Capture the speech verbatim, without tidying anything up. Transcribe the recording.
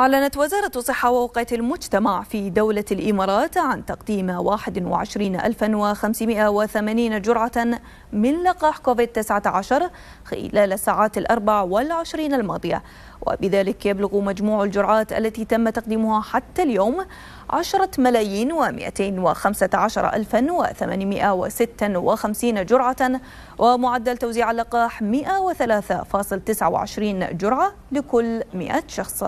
أعلنت وزارة الصحة ووقاية المجتمع في دولة الإمارات عن تقديم واحد وعشرين ألفا وخمسمائة وثمانين جرعة من لقاح كوفيد تسعة عشر خلال الساعات الأربع والعشرين الماضية، وبذلك يبلغ مجموع الجرعات التي تم تقديمها حتى اليوم عشرة ملايين ومئتين وخمسة عشر ألفا وثمانمائة وستة وخمسين جرعة، ومعدل توزيع اللقاح مئة وثلاثة فاصل تسعة وعشرين جرعة لكل مئة شخص.